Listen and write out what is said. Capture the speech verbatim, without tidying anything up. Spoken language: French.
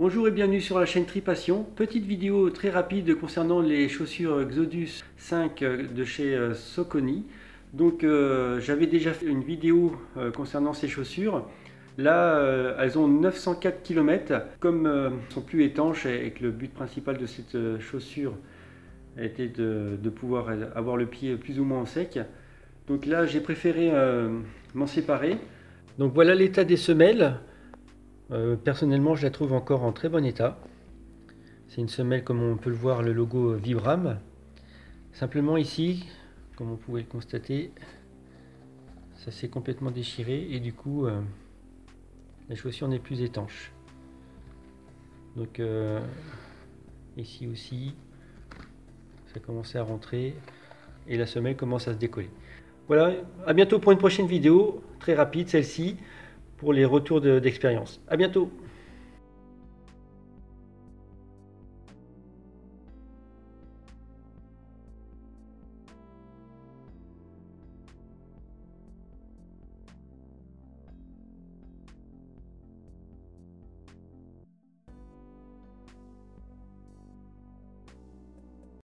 Bonjour et bienvenue sur la chaîne Tripassion. Petite vidéo très rapide concernant les chaussures Xodus cinq de chez Saucony. Donc euh, j'avais déjà fait une vidéo euh, concernant ces chaussures. Là euh, elles ont neuf cent quatre kilomètres. Comme euh, elles sont plus étanches et que le but principal de cette euh, chaussure était de, de pouvoir avoir le pied plus ou moins en sec, donc là j'ai préféré euh, m'en séparer. Donc voilà l'état des semelles. Euh, personnellement, je la trouve encore en très bon état. C'est une semelle, comme on peut le voir, le logo Vibram. Simplement ici, comme on pouvait le constater, ça s'est complètement déchiré et du coup euh, la chaussure n'est plus étanche. Donc euh, ici aussi ça commençait à rentrer et la semelle commence à se décoller. Voilà, à bientôt pour une prochaine vidéo très rapide, celle-ci, pour les retours d'expérience. À bientôt!